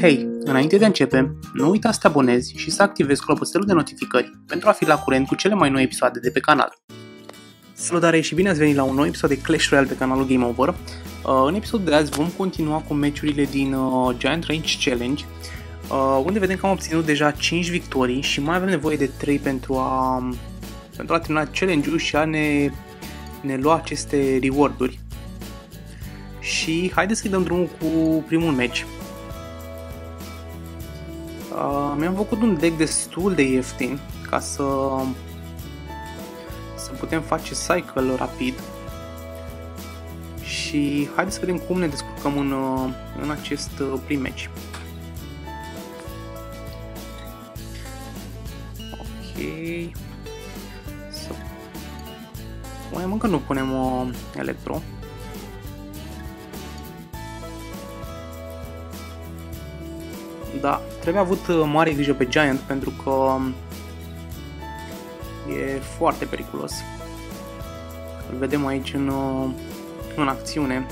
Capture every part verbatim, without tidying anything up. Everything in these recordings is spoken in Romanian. Hei, înainte de a începe, nu uita să te abonezi și să activezi clopoțelul de notificări pentru a fi la curent cu cele mai noi episoade de pe canal. Salutare și bine ați venit la un nou episod de Clash Royale pe canalul Game Over. În episodul de azi vom continua cu meciurile din Giant Range Challenge, unde vedem că am obținut deja cinci victorii și mai avem nevoie de trei pentru a, pentru a termina challenge-ul și a ne, ne lua aceste reward-uri. Și haideți să-i dăm drumul cu primul meci. Uh, Mi-am făcut un deck destul de ieftin ca să, să putem face cycle rapid și haideți să vedem cum ne descurcăm în, în acest prim match. Ok, să punem, încă nu punem o electro. Da, trebuie avut mare grijă pe Giant pentru că e foarte periculos. Îl vedem aici în, în acțiune.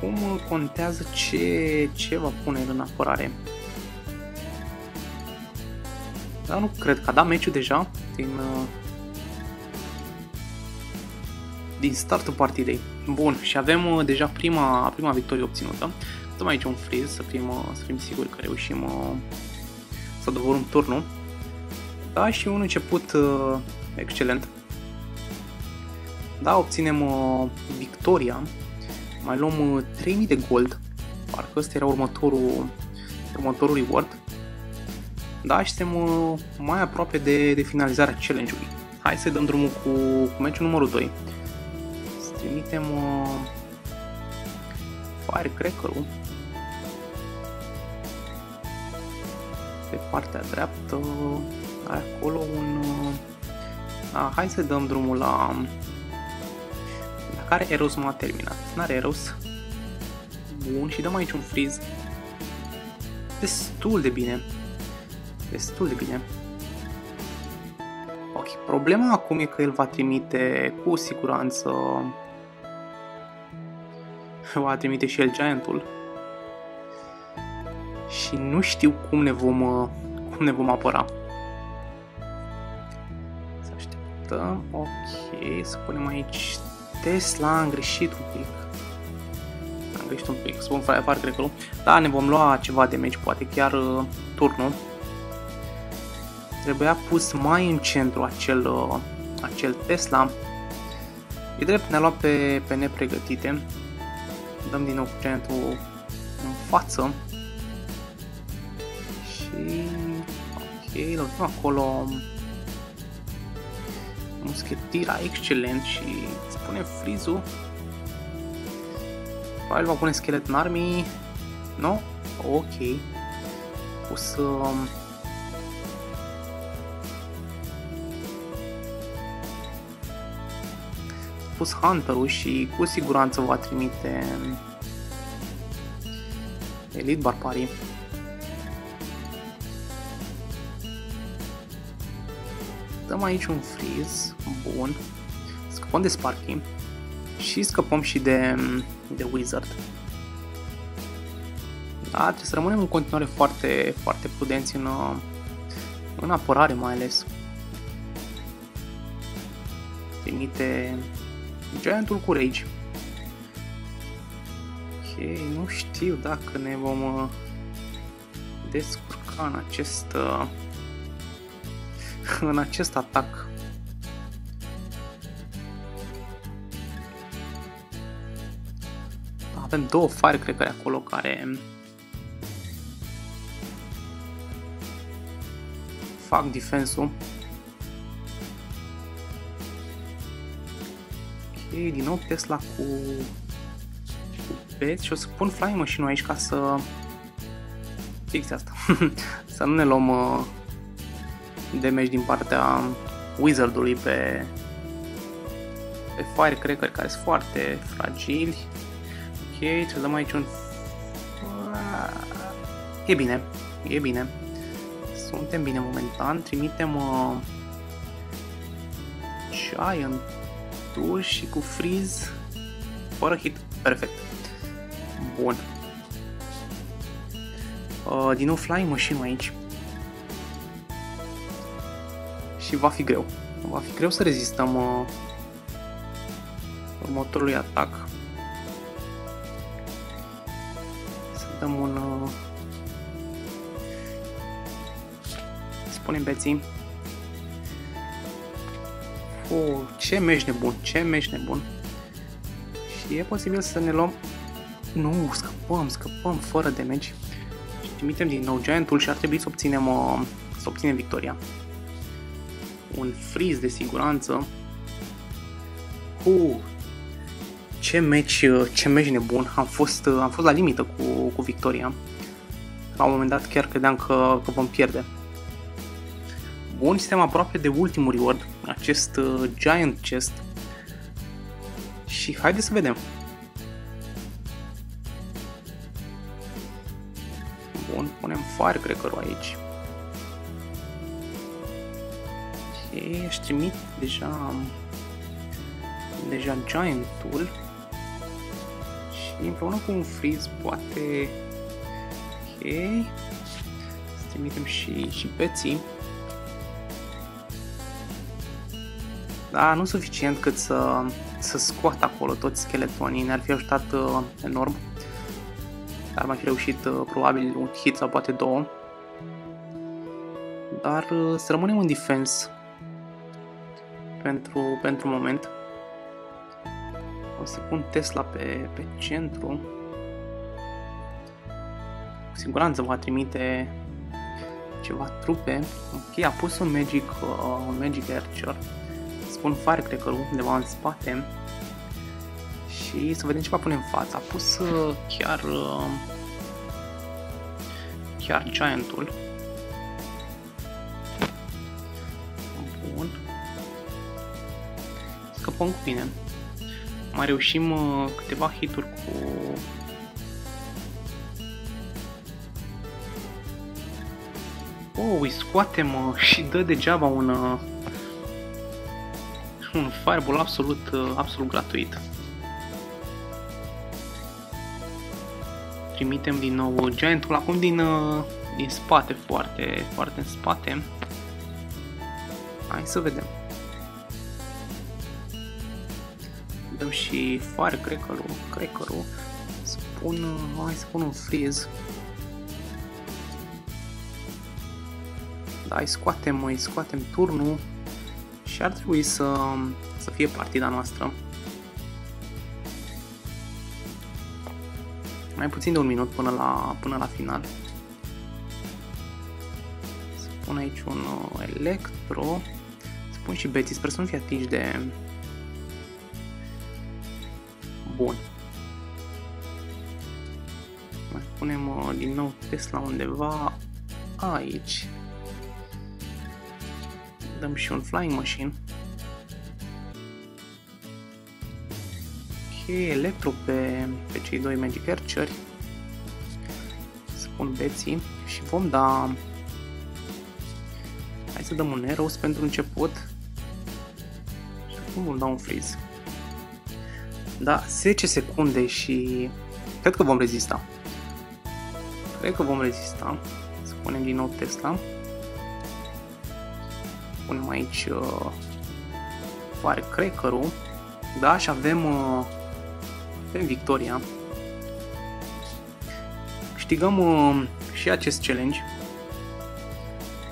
Cum contează ce, ce va pune în apărare? Dar nu cred că a dat meciul deja din, din startul partidei. Bun, și avem deja prima, prima victorie obținută. Dăm aici un freeze să fim, să fim siguri că reușim uh, să doborâm turnul. Da, și un început uh, excelent. Da, obținem uh, victoria. Mai luăm uh, trei mii de gold. Parcă ăsta era următorul, următorul reward. Da, și suntem uh, mai aproape de, de finalizarea challenge-ului. Hai să dăm drumul cu, cu meciul numărul doi. Trimitem uh, firecracker-ul pe partea dreaptă, are acolo un... Uh, a, hai să dăm drumul la... la care Eros m-a terminat, n-are Eros. Bun, și dăm aici un freeze. Destul de bine. Destul de bine. Ok, problema acum e că el va trimite cu siguranță... va trimite și el Giant-ul și nu știu cum ne vom, cum ne vom apăra. Să așteptăm, ok, să punem aici Tesla, am greșit un pic, am greșit un pic, să vom fire cracker-ul, da, ne vom lua ceva de meci, poate chiar uh, turnul. Trebuia pus mai în centru acel, uh, acel Tesla, e drept, ne-a luat pe, pe nepregătite. Dăm din nou cu Giant-ul în față și ok, lovim acolo muschetira, excelent, și îți punem freeze-ul. Probabil va pune Skeleton Army, nu? Ok, o să... pus Hunter-ul și cu siguranță va trimite Elite Barbarii. Dăm aici un freeze, bun, scăpăm de Sparky și scăpăm și de, de Wizard. Da, trebuie să rămânem în continuare foarte, foarte prudenți în, în apărare mai ales. Trimite Giant-ul cu Rage. Ok, nu știu dacă ne vom descurca în acest în acest atac. Avem două firecracker acolo care fac defense-ul. Din nou Tesla cu, cu peți și o să pun Flying Machine aici ca să fixe asta, să nu ne luăm uh, damage din partea Wizard-ului pe, pe Firecracker care sunt foarte fragili. Ok, să dăm aici un... E bine, e bine, suntem bine momentan, trimitem uh, Giant și cu freeze fără hit. perfect. Bun. Uh, din nou flying machine aici. Și va fi greu. Va fi greu să rezistăm uh, următorului atac. Să dăm un... Uh, să punem beții. Oh, ce meci nebun, ce meci nebun. Și e posibil să ne luăm... Nu, scăpăm, scăpăm fără damage. Și trimitem din nou Giant-ul și ar trebui să obținem, uh, să obținem victoria. Un freeze de siguranță. Uh, ce meci, ce meci nebun. Am fost, am fost la limită cu, cu victoria. La un moment dat chiar credeam că, că vom pierde. Bun, suntem aproape de ultimul reward, acest uh, Giant Chest. Și haideți să vedem. Bun, punem firecracker-ul aici. Și aș trimit deja, deja Giant-ul. Și împreună cu un freeze poate... Ok. Să trimitem și, și beții. Da, nu suficient cât să, să scoată acolo toți skeletonii, ne-ar fi ajutat uh, enorm. Dar mai fi reușit uh, probabil un hit sau poate două. Dar uh, să rămânem în defense pentru, pentru moment. O să pun Tesla pe, pe centru. Cu siguranță va trimite ceva trupe. Ok, a pus un Magic, uh, un Magic Archer. Spun firecracker-ul undeva în spate și să vedem ce va pune în față. A pus uh, chiar uh, chiar Giant-ul. Bun. Scăpăm cu bine. Mai reușim uh, câteva hituri cu oh, îi scoatem uh, și dă degeaba un uh... un fireball absolut, absolut gratuit. Trimitem din nou Giant-ul acum din, din spate, foarte, foarte în spate. Hai să vedem. Dăm și firecracker-ul, cracker-ul. Spun, hai să pun un freeze. Da, îi scoatem, îi scoatem turnul. Și ar trebui să, să fie partida noastră. Mai puțin de un minut până la, până la final. Să pun aici un electro. Să pun și beții, sper să nu fie atinși de... Bun. Mai punem din nou Tesla undeva aici. Dăm și un flying machine. Ok, electro pe, pe cei doi Magic Archer-i. Să pun beții și vom da... Hai să dăm un arrows pentru început. Și acum vom da un freeze. Da, zece secunde și... Cred că vom rezista. Cred că vom rezista. Să punem din nou Tesla. Punem aici uh, firecracker-ul, da, și avem, uh, avem victoria. Câștigăm uh, și acest challenge.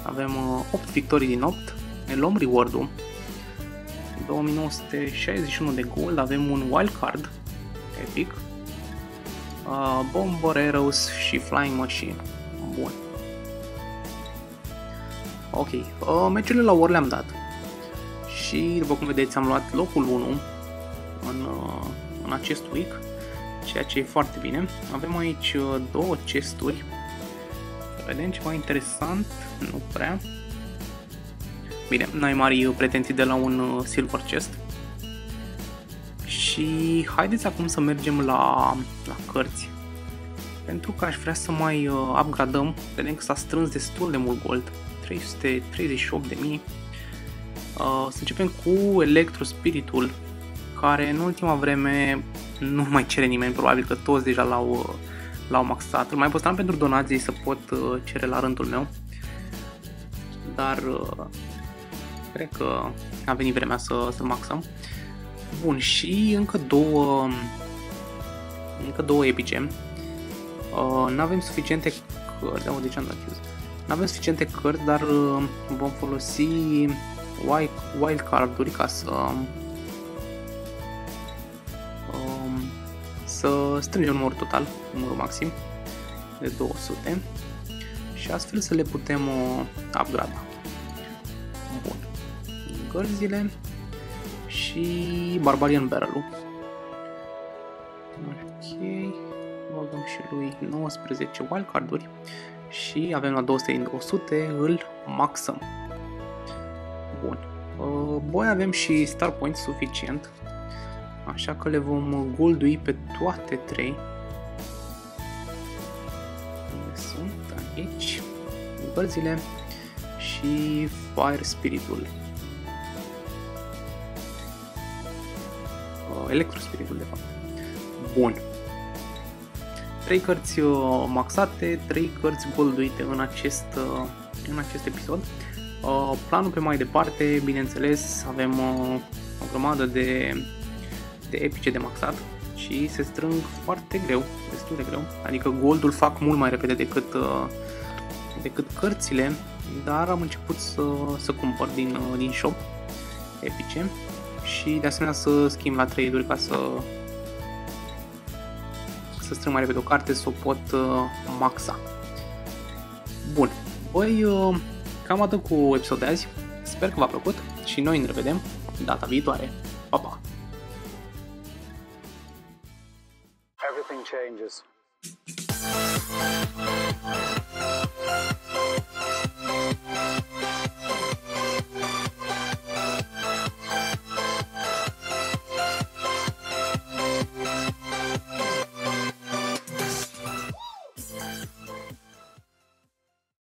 Avem uh, opt victorii din opt, ne luăm reward-ul. două mii nouă sute șaizeci și unu de gold, avem un wildcard epic, uh, bomber, arrows și flying machine. Bun. Ok, uh, meciurile la ori le-am dat și după cum vedeți am luat locul unu în, uh, în acest week, ceea ce e foarte bine. Avem aici uh, două chesturi, vedem ceva interesant, nu prea. Bine, n-ai mari pretenții de la un uh, silver chest și haideți acum să mergem la, la cărți. Pentru că aș vrea să mai uh, upgradăm, vedem că s-a strâns destul de mult gold. trei sute treizeci și opt de mii. Să începem cu Electro Spiritul, care în ultima vreme nu mai cere nimeni, probabil că toți deja l-au, l-au maxat. Îl mai postam pentru donații să pot cere la rândul meu, dar cred că a venit vremea să, să maxăm. Bun, și încă două, încă două epice. Uh, N-avem suficiente cărți, de ce am dat chiuză? N-avem suficiente cărți, dar uh, vom folosi wild, wild card-uri ca să, uh, să strângem numărul total, numărul maxim de două sute și astfel să le putem uh, upgrada. Bun, gărzile și Barbarian Barrel-ul. Ok, vă dăm și lui nouăsprezece wildcard-uri și avem la două sute din o sută, îl maxăm. Bun, boi avem și star points suficient, așa că le vom goldui pe toate trei. Unde sunt? Aici. Gărzile și Fire Spirit-ul. Electrospiritul, de fapt. Bun. trei cărți maxate, trei cărți golduite în acest, în acest episod. Planul pe mai departe, bineînțeles, avem o grămadă de, de epice de maxat și se strâng foarte greu, destul de greu. Adică goldul fac mult mai repede decât, decât cărțile, dar am început să, să cumpăr din, din shop epice. Și de asemenea să schimb la trade-uri ca să, să strâng mai repede o carte, să o pot uh, maxa. Bun, băi, uh, cam atât cu episodul de azi. Sper că v-a plăcut și noi ne revedem data viitoare. Pa, pa! Everything changes.